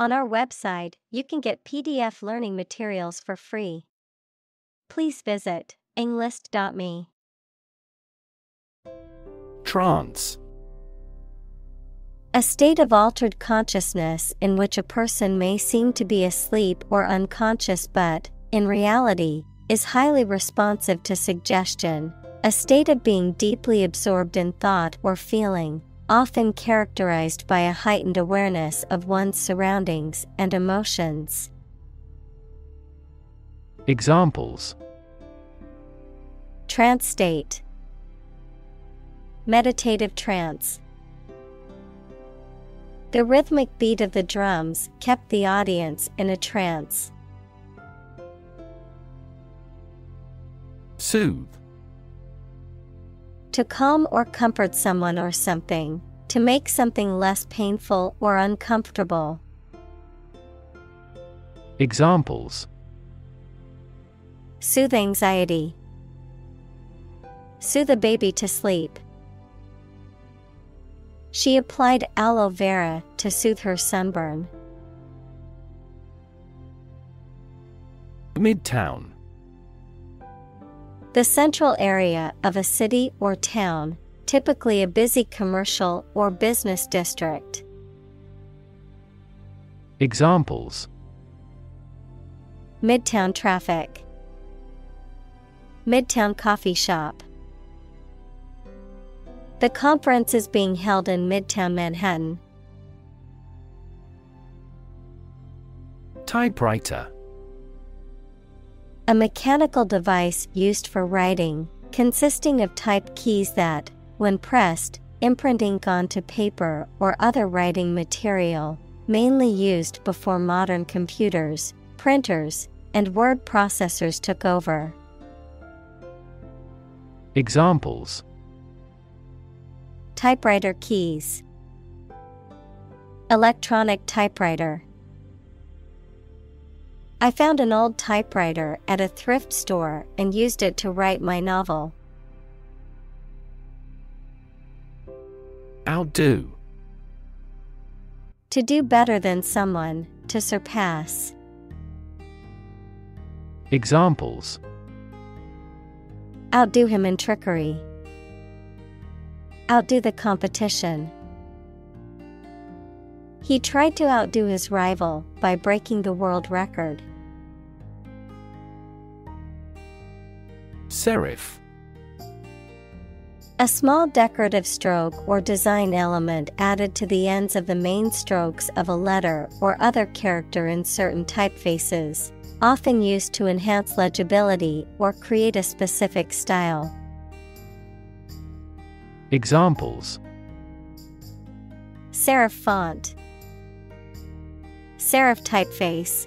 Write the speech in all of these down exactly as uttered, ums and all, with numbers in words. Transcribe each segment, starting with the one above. On our website, you can get P D F learning materials for free. Please visit englist dot me. Trance. A state of altered consciousness in which a person may seem to be asleep or unconscious but, in reality, is highly responsive to suggestion, a state of being deeply absorbed in thought or feeling, often characterized by a heightened awareness of one's surroundings and emotions. Examples: trance state, meditative trance. The rhythmic beat of the drums kept the audience in a trance. Soothe. To calm or comfort someone or something, to make something less painful or uncomfortable. Examples: soothe anxiety, soothe a baby to sleep. She applied aloe vera to soothe her sunburn. Midtown. The central area of a city or town, typically a busy commercial or business district. Examples: midtown traffic, midtown coffee shop. The conference is being held in Midtown Manhattan. Typewriter. A mechanical device used for writing, consisting of type keys that, when pressed, imprint ink onto paper or other writing material, mainly used before modern computers, printers, and word processors took over. Examples: typewriter keys, electronic typewriter. I found an old typewriter at a thrift store and used it to write my novel. Outdo. To do better than someone, to surpass. Examples: outdo him in trickery, outdo the competition. He tried to outdo his rival by breaking the world record. Serif. A small decorative stroke or design element added to the ends of the main strokes of a letter or other character in certain typefaces, often used to enhance legibility or create a specific style. Examples: serif font, serif typeface.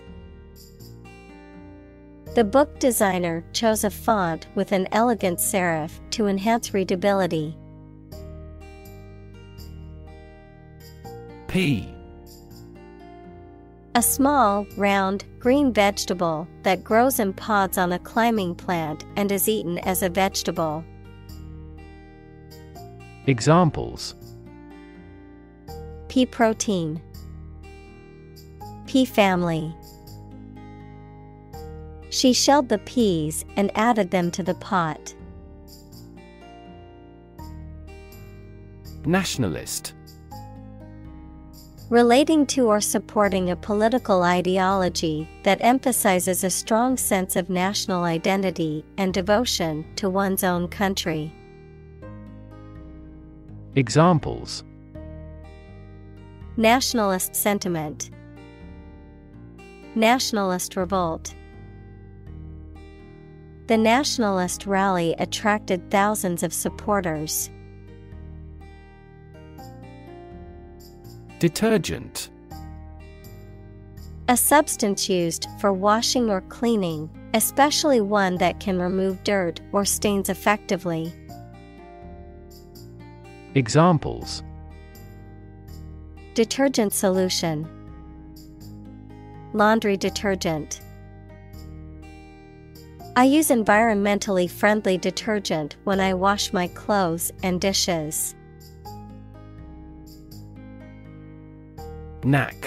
The book designer chose a font with an elegant serif to enhance readability. Pea. A small, round, green vegetable that grows in pods on a climbing plant and is eaten as a vegetable. Examples: pea protein, pea family. She shelled the peas and added them to the pot. Nationalist. Relating to or supporting a political ideology that emphasizes a strong sense of national identity and devotion to one's own country. Examples: nationalist sentiment, nationalist revolt. The nationalist rally attracted thousands of supporters. Detergent. A substance used for washing or cleaning, especially one that can remove dirt or stains effectively. Examples: detergent solution, laundry detergent. I use environmentally friendly detergent when I wash my clothes and dishes. Knack.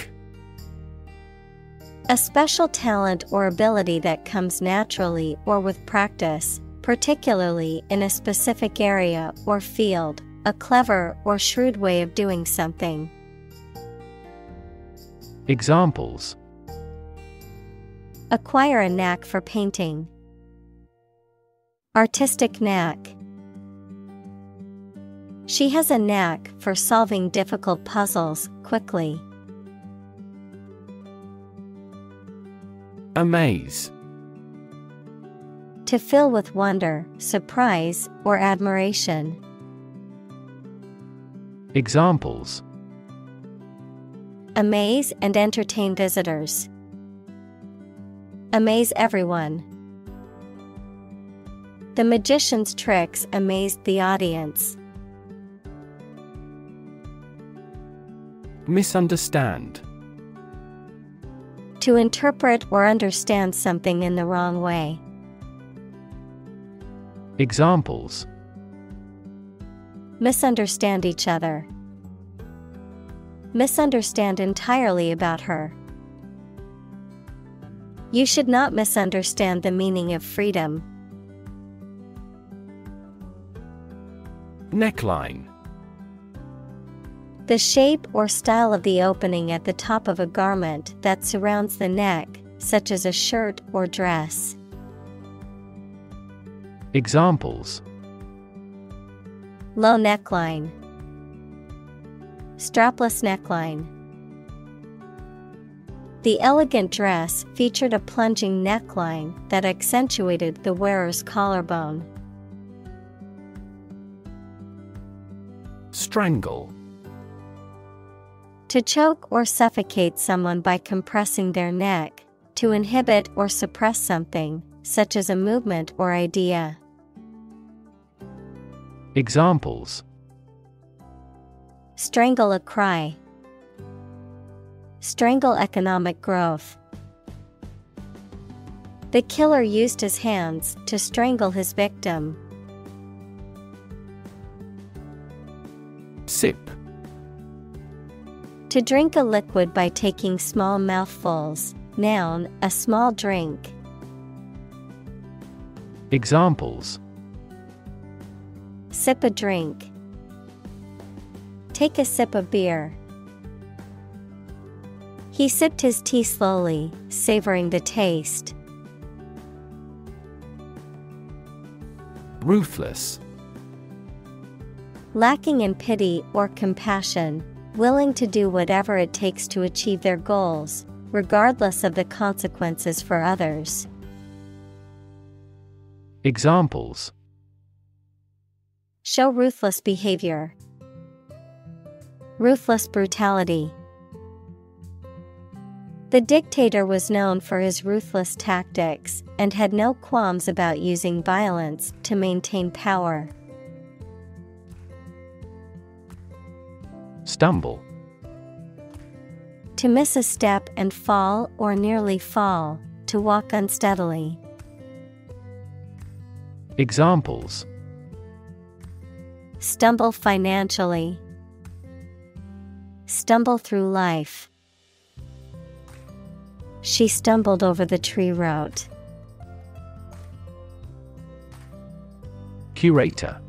A special talent or ability that comes naturally or with practice, particularly in a specific area or field, a clever or shrewd way of doing something. Examples: acquire a knack for painting. Artistic knack. She has a knack for solving difficult puzzles quickly. Amaze. To fill with wonder, surprise, or admiration. Examples: amaze and entertain visitors. Amaze everyone. The magician's tricks amazed the audience. Misunderstand. To interpret or understand something in the wrong way. Examples: misunderstand each other. Misunderstand entirely about her. You should not misunderstand the meaning of freedom. Neckline. The shape or style of the opening at the top of a garment that surrounds the neck, such as a shirt or dress. Examples: low neckline, strapless neckline. The elegant dress featured a plunging neckline that accentuated the wearer's collarbone. Strangle. To choke or suffocate someone by compressing their neck, to inhibit or suppress something, such as a movement or idea. Examples: strangle a cry. Strangle economic growth. The killer used his hands to strangle his victim. Sip. To drink a liquid by taking small mouthfuls. Noun, a small drink. Examples: sip a drink. Take a sip of beer. He sipped his tea slowly, savoring the taste. Ruthless. Lacking in pity or compassion, willing to do whatever it takes to achieve their goals, regardless of the consequences for others. Examples: show ruthless behavior. Ruthless brutality. The dictator was known for his ruthless tactics and had no qualms about using violence to maintain power. Stumble. To miss a step and fall or nearly fall, to walk unsteadily. Examples: stumble financially. Stumble through life. She stumbled over the tree root. Curator.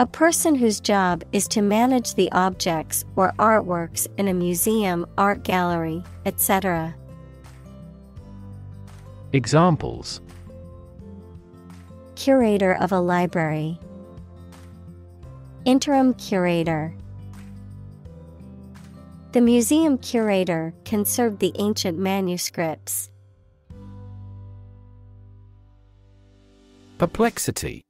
A person whose job is to manage the objects or artworks in a museum, art gallery, et cetera. Examples: curator of a library. Interim curator. The museum curator conserved the ancient manuscripts. Perplexity.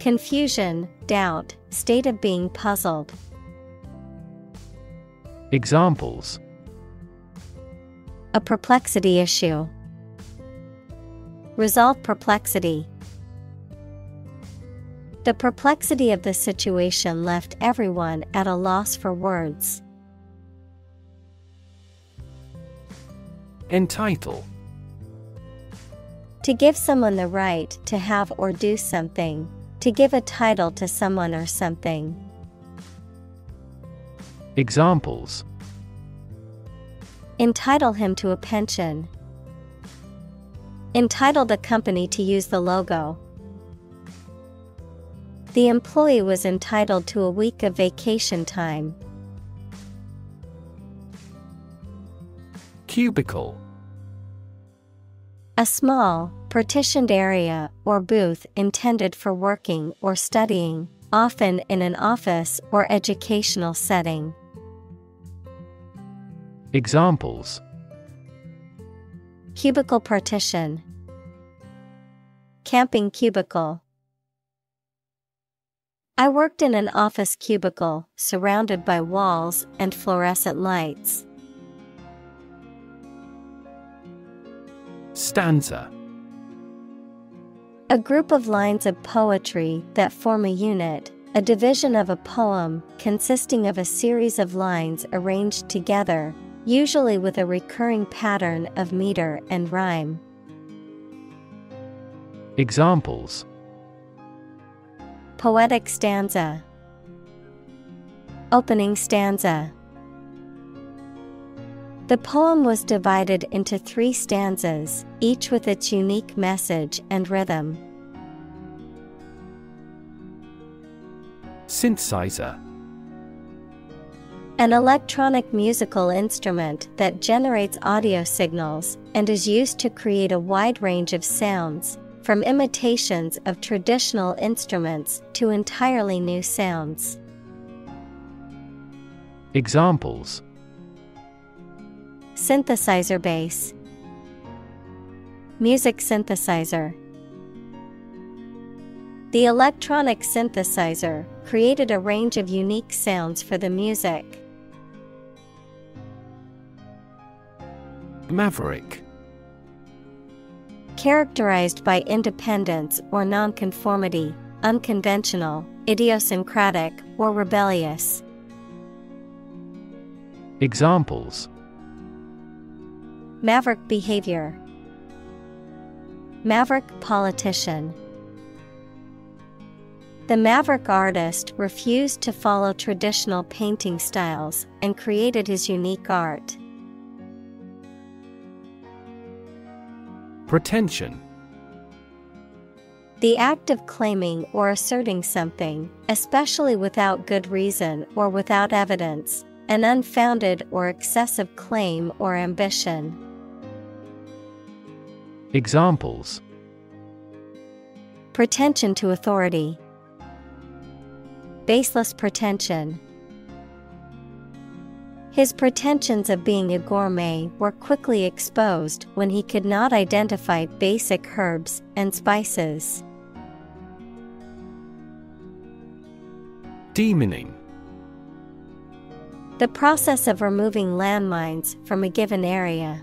Confusion, doubt, state of being puzzled. Examples: a perplexity issue. Resolve perplexity. The perplexity of the situation left everyone at a loss for words. Entitle. To give someone the right to have or do something. To give a title to someone or something. Examples: Entitle him to a pension. Entitled a company to use the logo. The employee was entitled to a week of vacation time. Cubicle. A small, partitioned area or booth intended for working or studying, often in an office or educational setting. Examples: cubicle partition, camping cubicle. I worked in an office cubicle surrounded by walls and fluorescent lights. Stanza. A group of lines of poetry that form a unit, a division of a poem consisting of a series of lines arranged together, usually with a recurring pattern of meter and rhyme. Examples: poetic stanza, opening stanza. The poem was divided into three stanzas, each with its unique message and rhythm. Synthesizer. An electronic musical instrument that generates audio signals and is used to create a wide range of sounds, from imitations of traditional instruments to entirely new sounds. Examples: synthesizer bass, music synthesizer. The electronic synthesizer created a range of unique sounds for the music. Maverick. Characterized by independence or nonconformity, unconventional, idiosyncratic, or rebellious. Examples: maverick behavior, maverick politician. The maverick artist refused to follow traditional painting styles and created his unique art. Pretension. The act of claiming or asserting something, especially without good reason or without evidence, an unfounded or excessive claim or ambition. Examples: pretension to authority, baseless pretension. His pretensions of being a gourmet were quickly exposed when he could not identify basic herbs and spices. Demining. The process of removing landmines from a given area.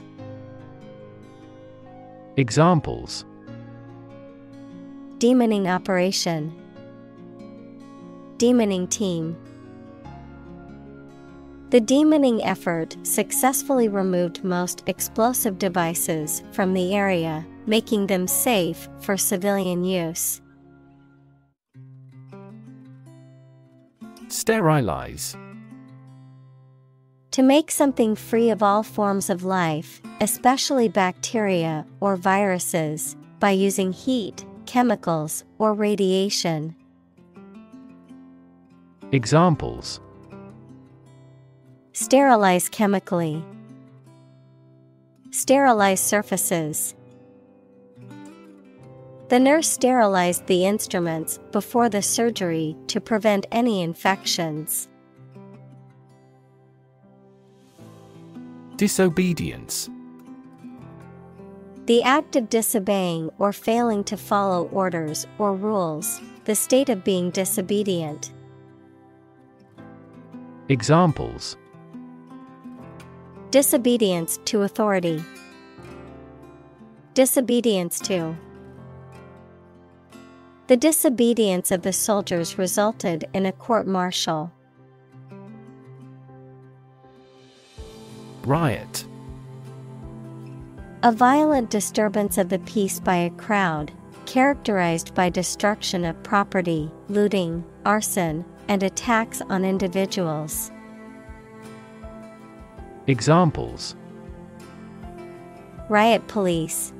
Examples: demining operation, demining team. The demining effort successfully removed most explosive devices from the area, making them safe for civilian use. Sterilize. To make something free of all forms of life, especially bacteria or viruses, by using heat, chemicals, or radiation. Examples: sterilize chemically, sterilize surfaces. The nurse sterilized the instruments before the surgery to prevent any infections. Disobedience. The act of disobeying or failing to follow orders or rules, the state of being disobedient. Examples: disobedience to authority, disobedience to. The disobedience of the soldiers resulted in a court-martial. Riot. A violent disturbance of the peace by a crowd, characterized by destruction of property, looting, arson, and attacks on individuals. Examples: Riot police.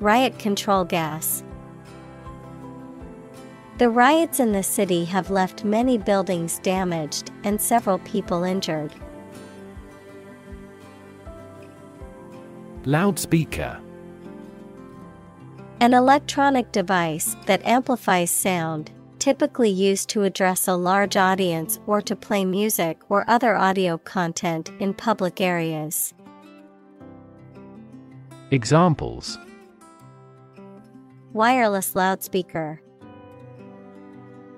Riot control gas. The riots in the city have left many buildings damaged and several people injured. Loudspeaker. An electronic device that amplifies sound, typically used to address a large audience or to play music or other audio content in public areas. Examples: wireless loudspeaker,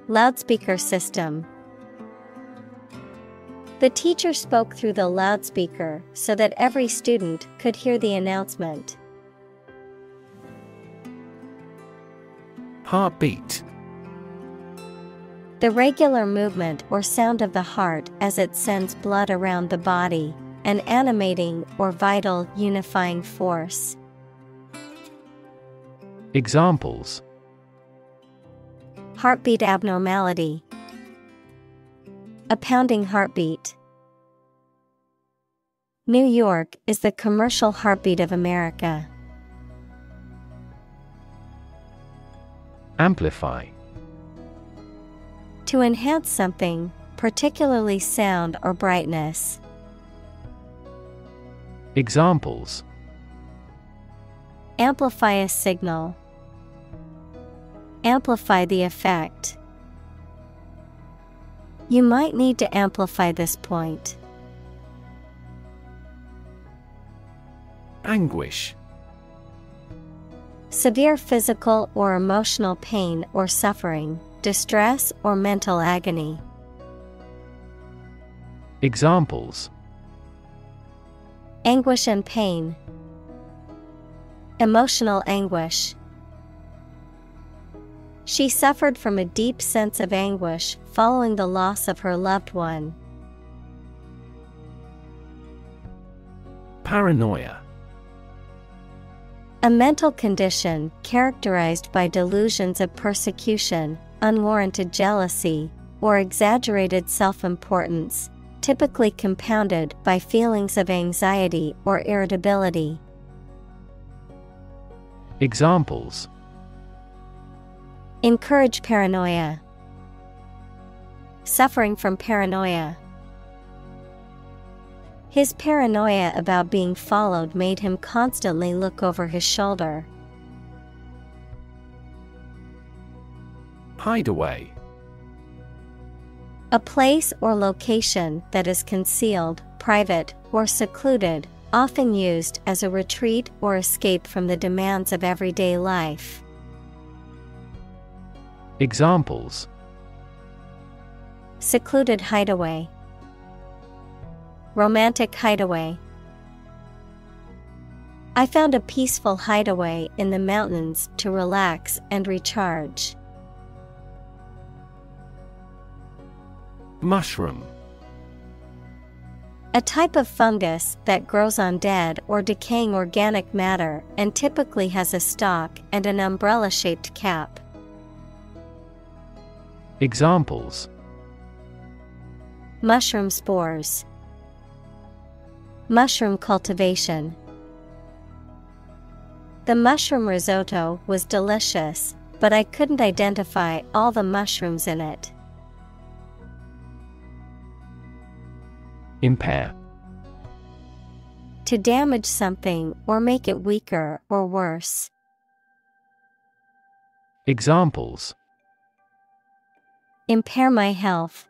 loudspeaker system. The teacher spoke through the loudspeaker so that every student could hear the announcement. Heartbeat. The regular movement or sound of the heart as it sends blood around the body, an animating or vital unifying force. Examples: heartbeat abnormality, a pounding heartbeat. New York is the commercial heartbeat of America. Amplify. To enhance something, particularly sound or brightness. Examples: amplify a signal, amplify the effect. You might need to amplify this point. Anguish. Severe physical or emotional pain or suffering, distress or mental agony. Examples: anguish and pain, emotional anguish. She suffered from a deep sense of anguish following the loss of her loved one. Paranoia. A mental condition characterized by delusions of persecution, unwarranted jealousy, or exaggerated self-importance, typically compounded by feelings of anxiety or irritability. Examples: encourage paranoia, suffering from paranoia. His paranoia about being followed made him constantly look over his shoulder. Hideaway. A place or location that is concealed, private, or secluded, often used as a retreat or escape from the demands of everyday life. Examples: secluded hideaway, romantic hideaway. I found a peaceful hideaway in the mountains to relax and recharge. Mushroom. A type of fungus that grows on dead or decaying organic matter and typically has a stalk and an umbrella-shaped cap. Examples: mushroom spores, mushroom cultivation. The mushroom risotto was delicious, but I couldn't identify all the mushrooms in it. Impair. To damage something or make it weaker or worse. Examples: impair my health,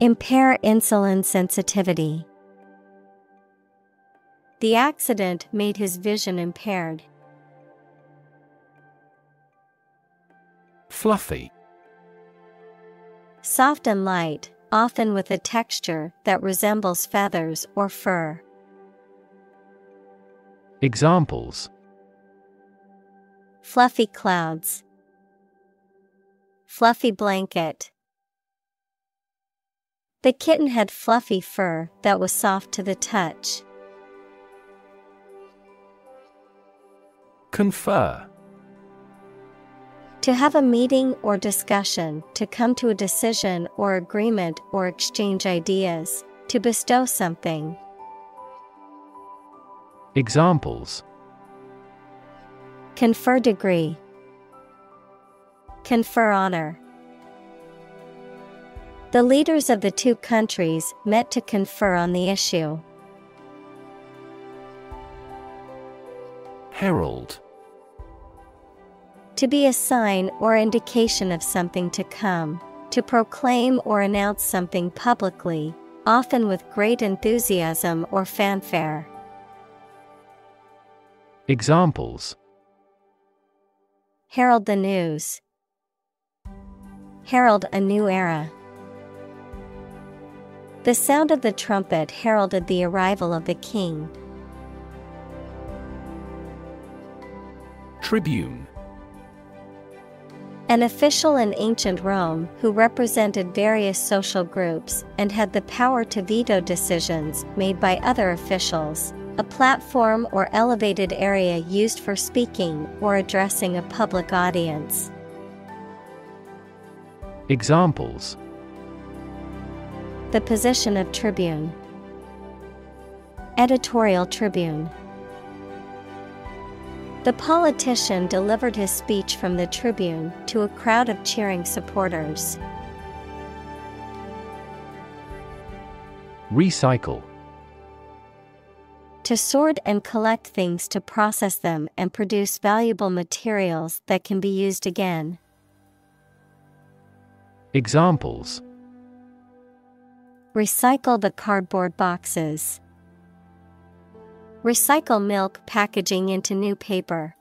impair insulin sensitivity. The accident made his vision impaired. Fluffy. Soft and light, often with a texture that resembles feathers or fur. Examples: fluffy clouds, fluffy blanket. The kitten had fluffy fur that was soft to the touch. Confer. To have a meeting or discussion, to come to a decision or agreement or exchange ideas, to bestow something. Examples: confer degree, confer honor. The leaders of the two countries met to confer on the issue. Herald: to be a sign or indication of something to come, to proclaim or announce something publicly, often with great enthusiasm or fanfare. Examples: herald the news, herald a new era. The sound of the trumpet heralded the arrival of the king. Tribune: an official in ancient Rome who represented various social groups and had the power to veto decisions made by other officials, a platform or elevated area used for speaking or addressing a public audience. Examples: the position of tribune, editorial tribune. The politician delivered his speech from the tribune to a crowd of cheering supporters. Recycle: to sort and collect things to process them and produce valuable materials that can be used again. Examples: recycle the cardboard boxes. Recycle milk packaging into new paper.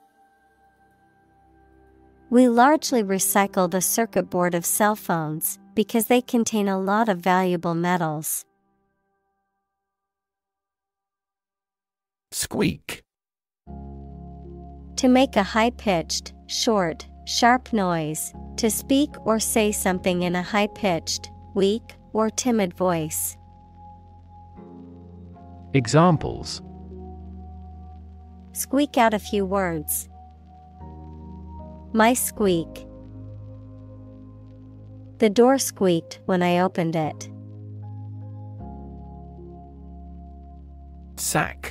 We largely recycle the circuit board of cell phones because they contain a lot of valuable metals. Squeak: to make a high-pitched, short, sharp noise, to speak or say something in a high-pitched, weak, or timid voice. Examples: squeak out a few words. My squeak. The door squeaked when I opened it. Sack: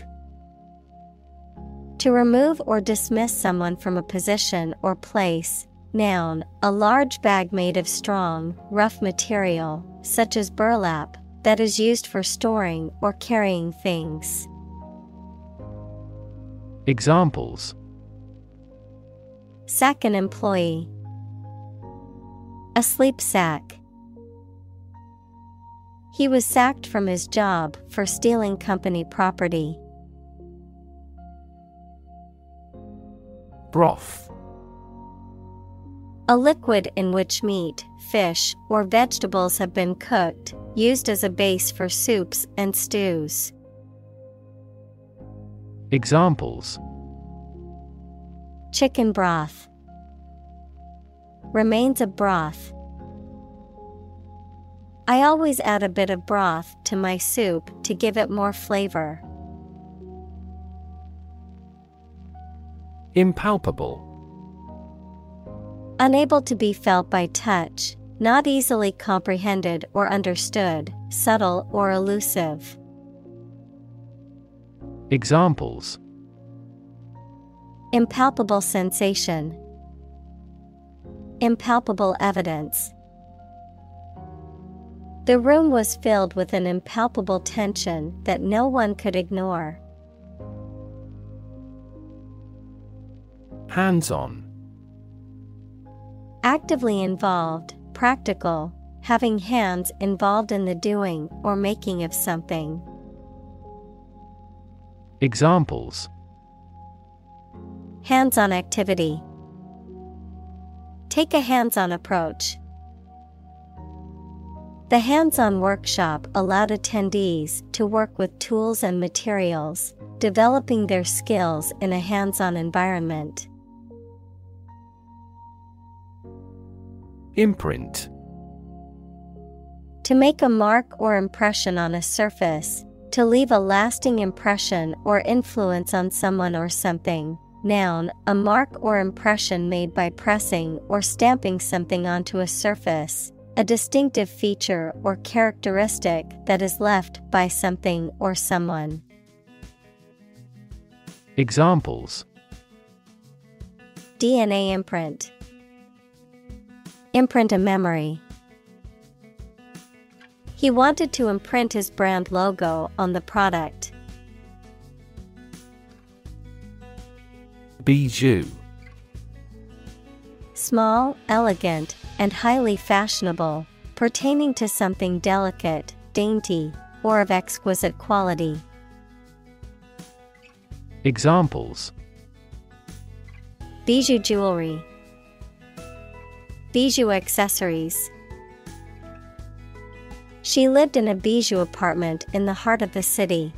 to remove or dismiss someone from a position or place. Noun, a large bag made of strong, rough material, such as burlap, that is used for storing or carrying things. Examples: sack an employee, a sleep sack. He was sacked from his job for stealing company property. Broth: a liquid in which meat, fish, or vegetables have been cooked, used as a base for soups and stews. Examples: chicken broth, remains of broth. I always add a bit of broth to my soup to give it more flavor. Impalpable: unable to be felt by touch, not easily comprehended or understood, subtle or elusive. Examples: impalpable sensation, impalpable evidence. The room was filled with an impalpable tension that no one could ignore. Hands-on: actively involved, practical, having hands involved in the doing or making of something. Examples: hands-on activity, take a hands-on approach. The hands-on workshop allowed attendees to work with tools and materials, developing their skills in a hands-on environment. Imprint: to make a mark or impression on a surface, to leave a lasting impression or influence on someone or something. Noun, a mark or impression made by pressing or stamping something onto a surface, a distinctive feature or characteristic that is left by something or someone. Examples: D N A imprint, imprint a memory. He wanted to imprint his brand logo on the product. Bijou. Small, elegant, and highly fashionable, pertaining to something delicate, dainty, or of exquisite quality. Examples: bijou jewelry, bijou accessories. She lived in a bijou apartment in the heart of the city.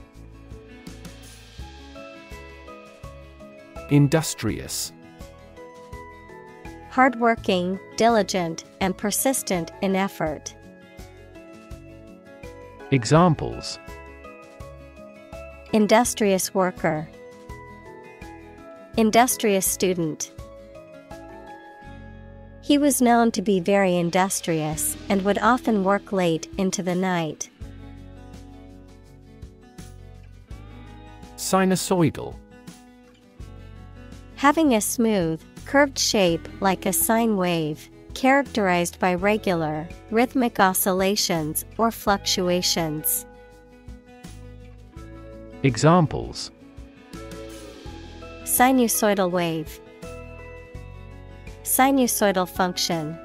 Industrious. Hardworking, diligent, and persistent in effort. Examples: industrious worker, industrious student. He was known to be very industrious and would often work late into the night. Sinusoidal. Having a smooth, curved shape like a sine wave, characterized by regular, rhythmic oscillations or fluctuations. Examples: sinusoidal wave, sinusoidal function.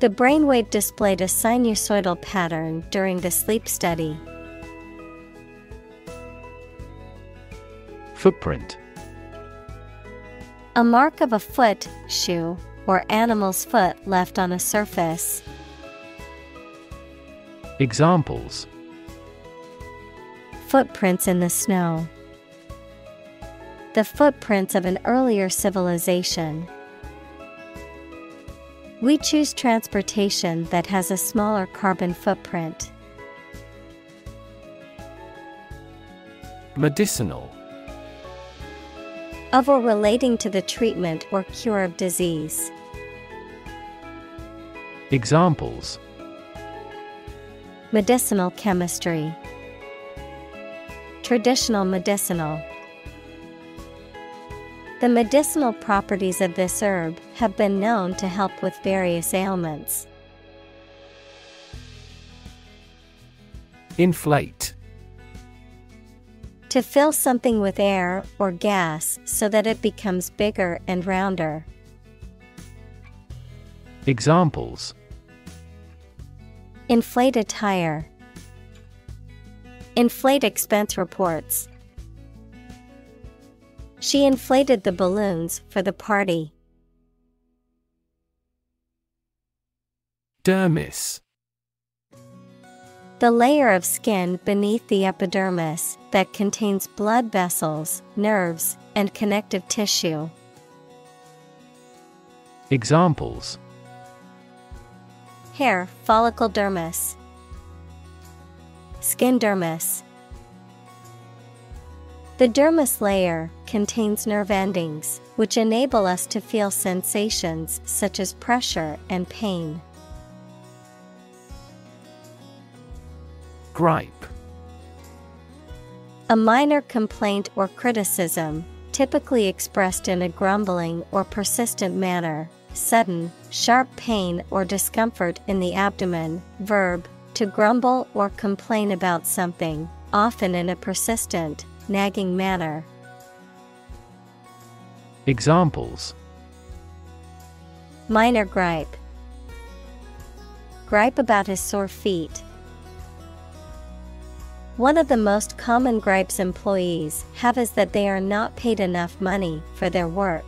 The brainwave displayed a sinusoidal pattern during the sleep study. Footprint. A mark of a foot, shoe, or animal's foot left on a surface. Examples: footprints in the snow, the footprints of an earlier civilization. We choose transportation that has a smaller carbon footprint. Medicinal. Of or relating to the treatment or cure of disease. Examples: medicinal chemistry, traditional medicinal. The medicinal properties of this herb have been known to help with various ailments. Inflate. To fill something with air or gas so that it becomes bigger and rounder. Examples: inflate a tire, inflate expense reports. She inflated the balloons for the party. Dermis. The layer of skin beneath the epidermis that contains blood vessels, nerves, and connective tissue. Examples: hair follicle dermis, skin dermis. The dermis layer contains nerve endings, which enable us to feel sensations such as pressure and pain. Gripe. A minor complaint or criticism, typically expressed in a grumbling or persistent manner. Sudden, sharp pain or discomfort in the abdomen. Verb, to grumble or complain about something, often in a persistent, nagging manner. Examples: minor gripe, gripe about his sore feet. One of the most common gripes employees have is that they are not paid enough money for their work.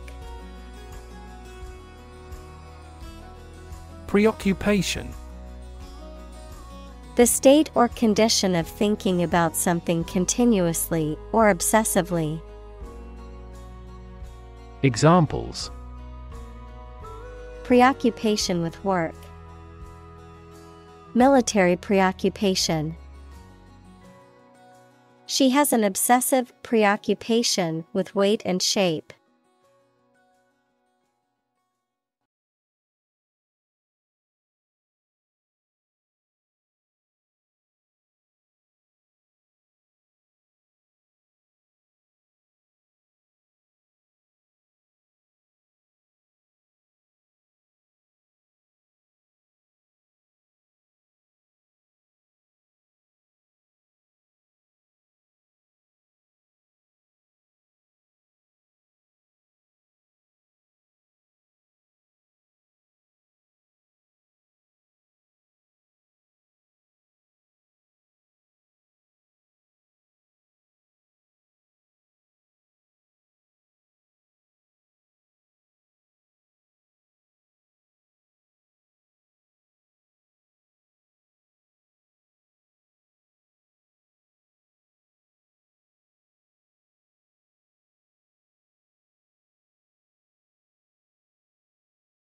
Preoccupation. The state or condition of thinking about something continuously or obsessively. Examples: preoccupation with work, military preoccupation. She has an obsessive preoccupation with weight and shape.